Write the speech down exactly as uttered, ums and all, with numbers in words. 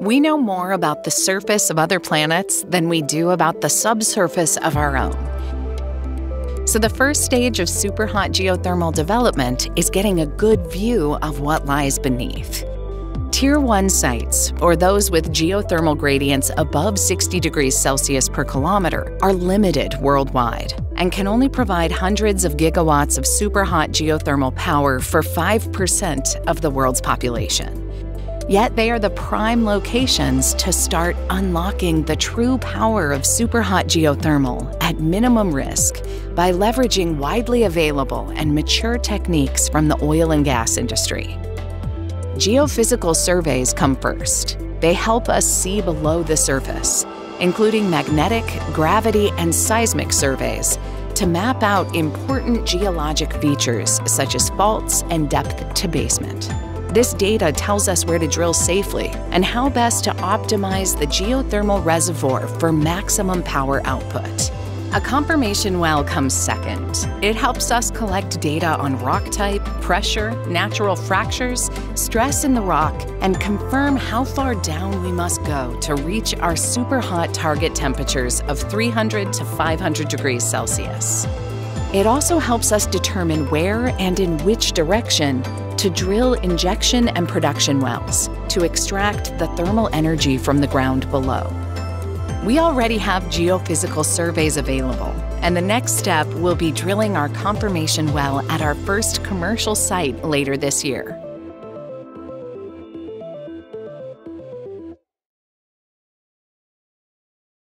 We know more about the surface of other planets than we do about the subsurface of our own. So the first stage of superhot geothermal development is getting a good view of what lies beneath. Tier one sites, or those with geothermal gradients above sixty degrees Celsius per kilometer, are limited worldwide and can only provide hundreds of gigawatts of superhot geothermal power for five percent of the world's population. Yet they are the prime locations to start unlocking the true power of superhot geothermal at minimum risk by leveraging widely available and mature techniques from the oil and gas industry. Geophysical surveys come first. They help us see below the surface, including magnetic, gravity, and seismic surveys, to map out important geologic features such as faults and depth to basement. This data tells us where to drill safely and how best to optimize the geothermal reservoir for maximum power output. A confirmation well comes second. It helps us collect data on rock type, pressure, natural fractures, stress in the rock, and confirm how far down we must go to reach our superhot target temperatures of three hundred to five hundred degrees Celsius. It also helps us determine where and in which direction to drill injection and production wells to extract the thermal energy from the ground below. We already have geophysical surveys available, and the next step will be drilling our confirmation well at our first commercial site later this year.